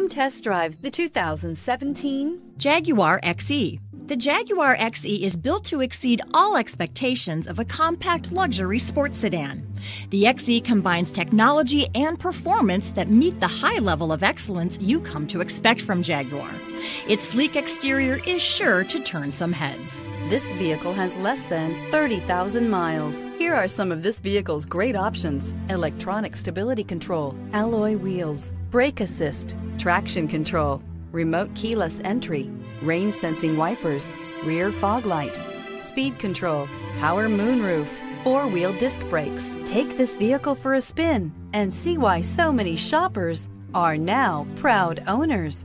Come test drive the 2017 Jaguar XE. The Jaguar XE is built to exceed all expectations of a compact luxury sports sedan. The XE combines technology and performance that meet the high level of excellence you come to expect from Jaguar. Its sleek exterior is sure to turn some heads. This vehicle has less than 30,000 miles. Here are some of this vehicle's great options: electronic stability control, alloy wheels, brake assist, traction control, remote keyless entry, rain sensing wipers, rear fog light, speed control, power moonroof, four-wheel disc brakes. Take this vehicle for a spin and see why so many shoppers are now proud owners.